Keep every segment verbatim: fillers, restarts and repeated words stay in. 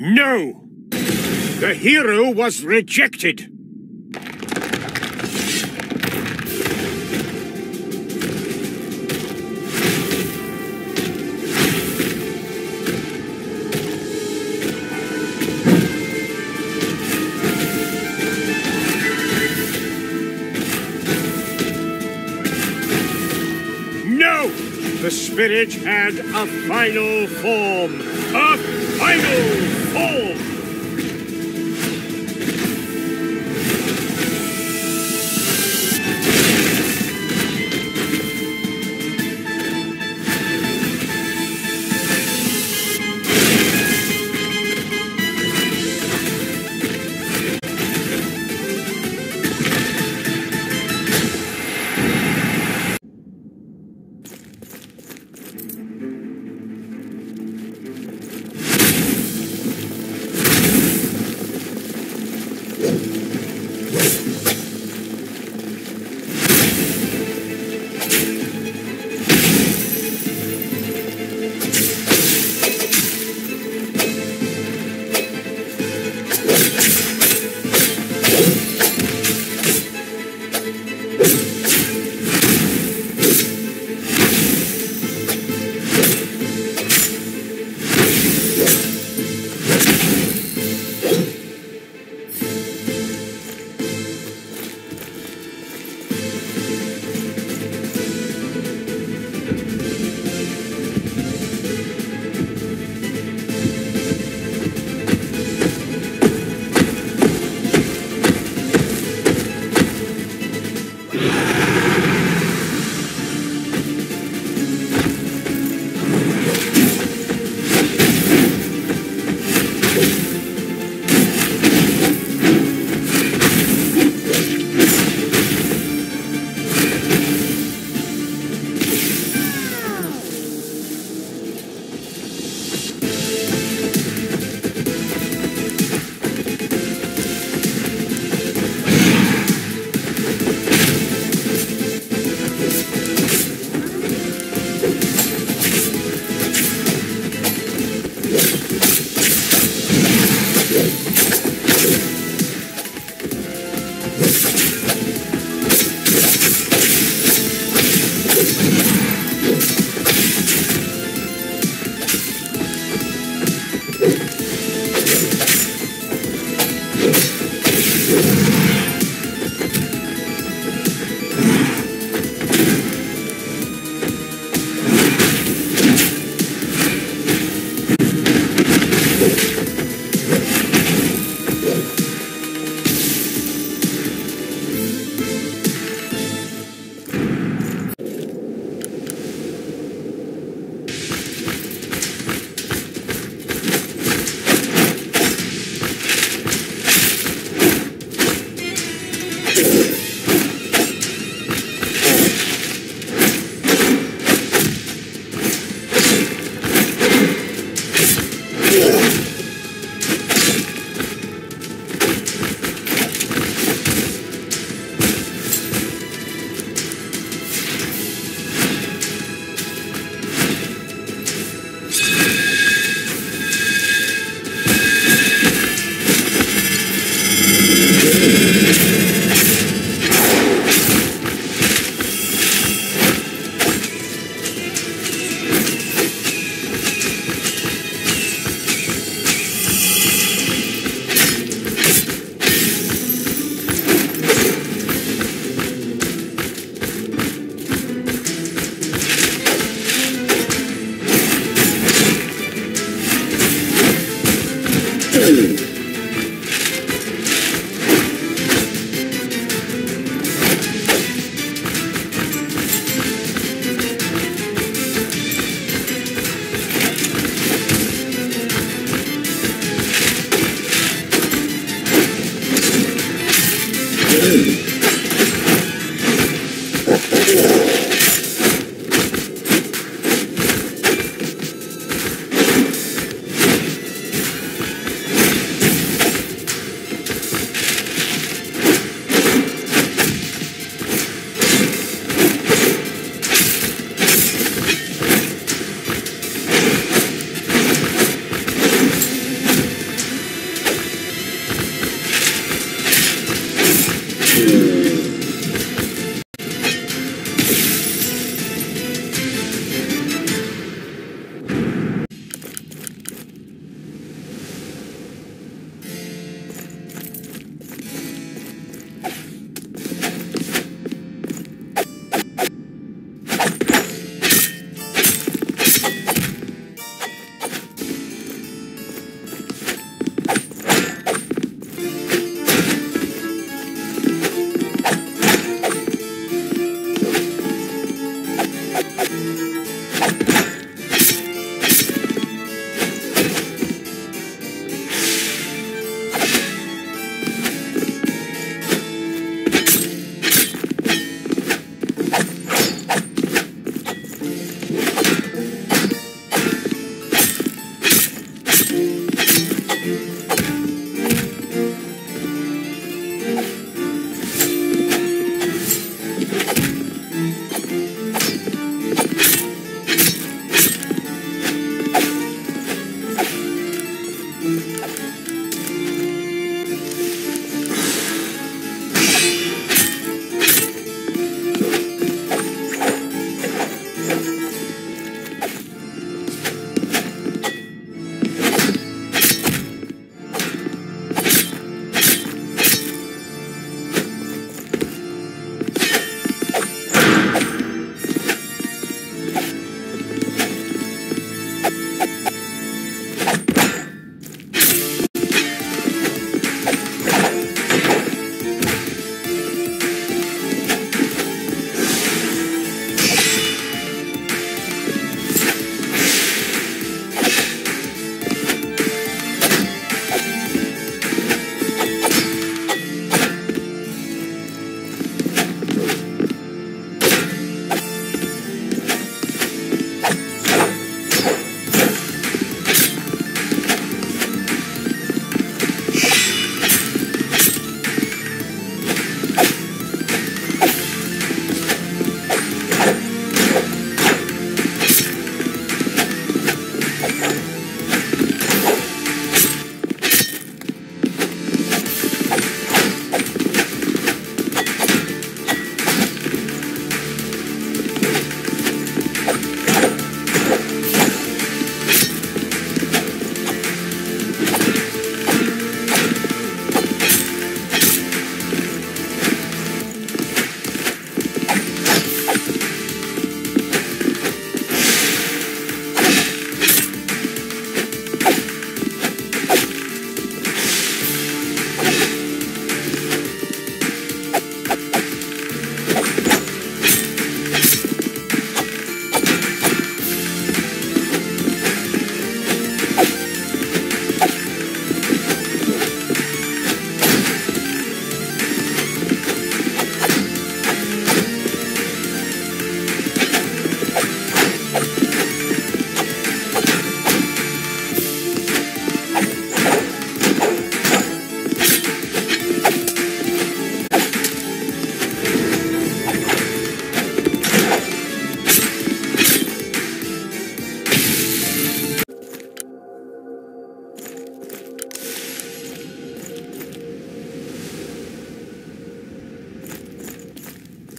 No! The hero was rejected! No! The spirit had a final form! A final form!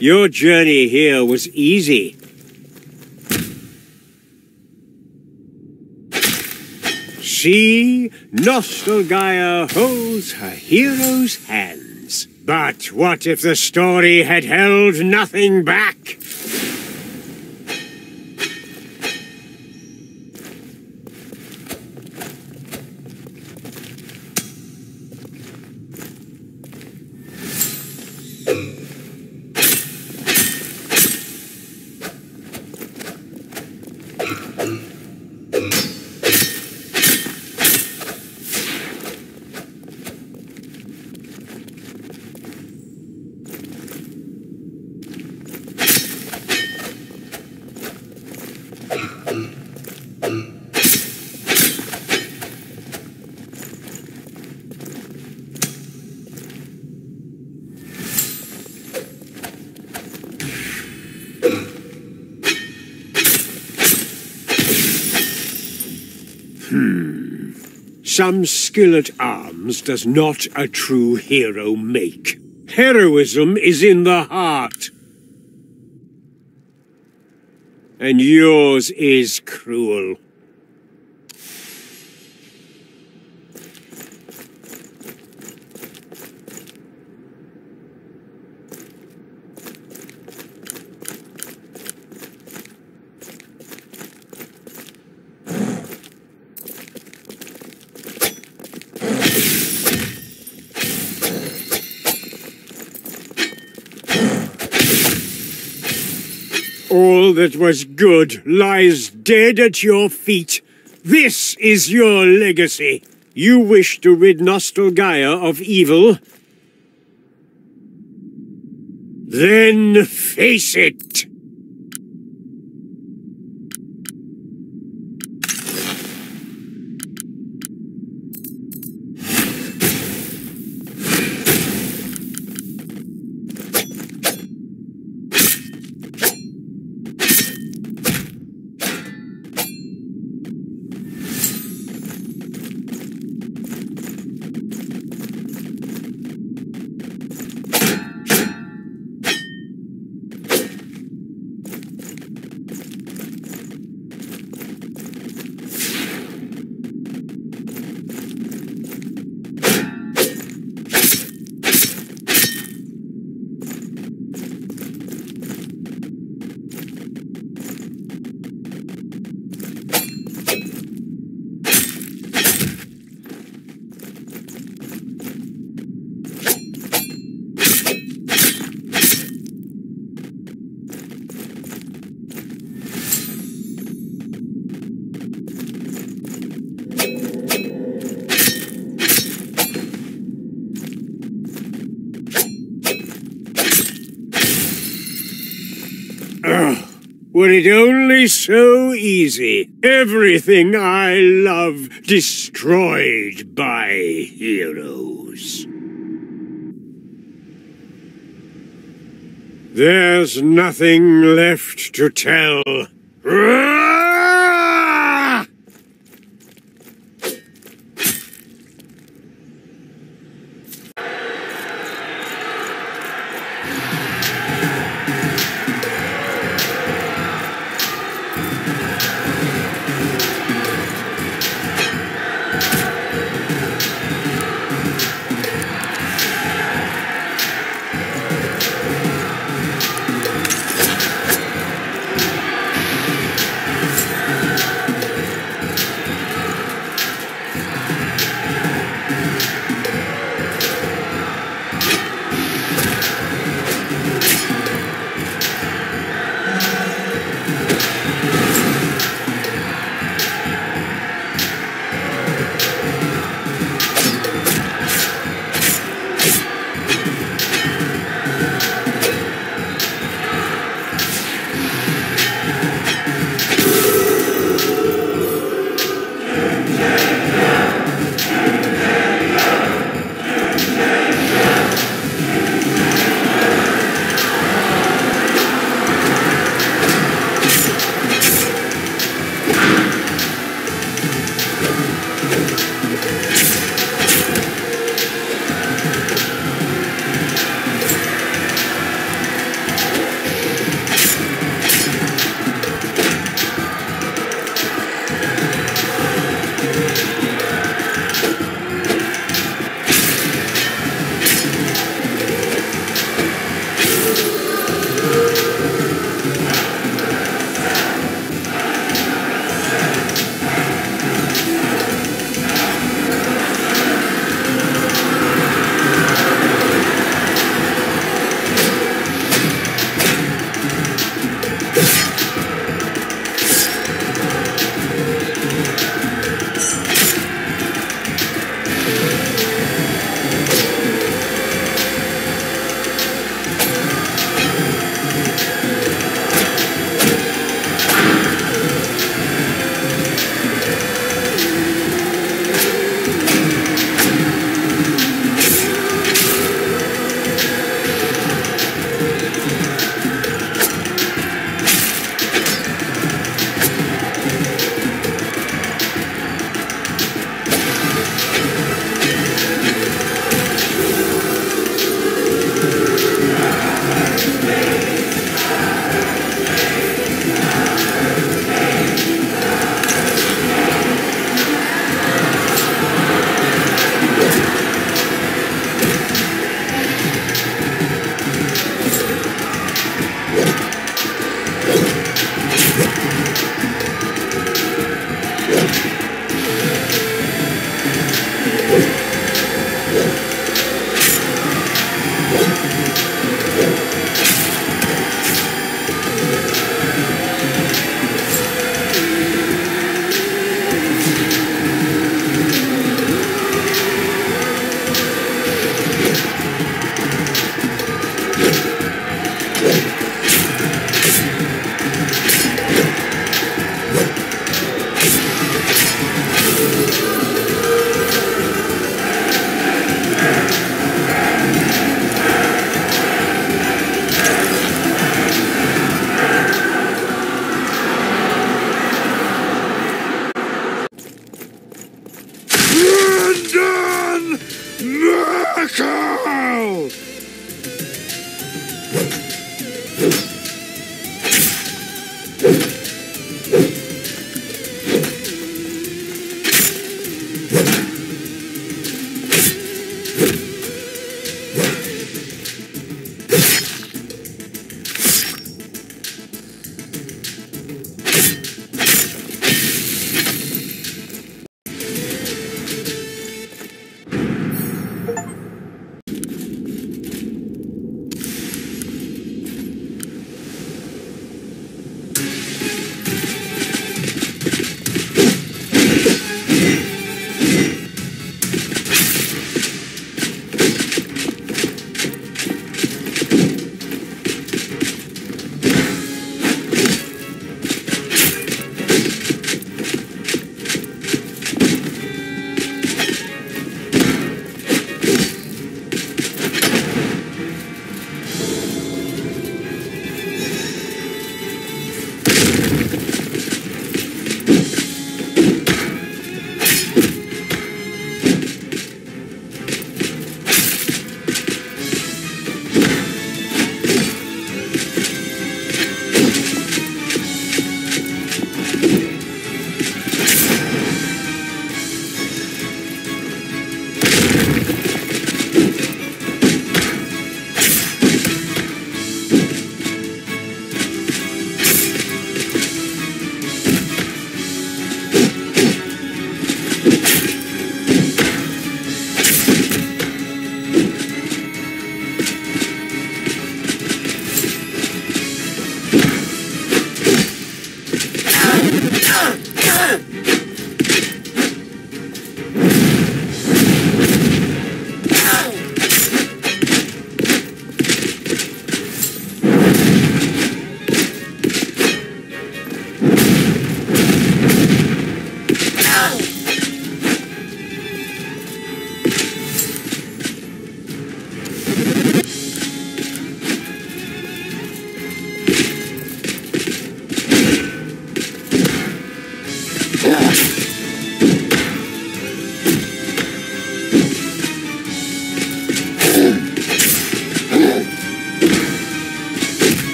Your journey here was easy. See, Nostalgaia holds her hero's hands. But what if the story had held nothing back? Hmm. Some skill at arms does not a true hero make. Heroism is in the heart. And yours is cruel. All that was good lies dead at your feet. This is your legacy. You wish to rid Nostalgaia of evil? Then face it! Were it only so easy, everything I love destroyed by heroes. There's nothing left to tell. Roar!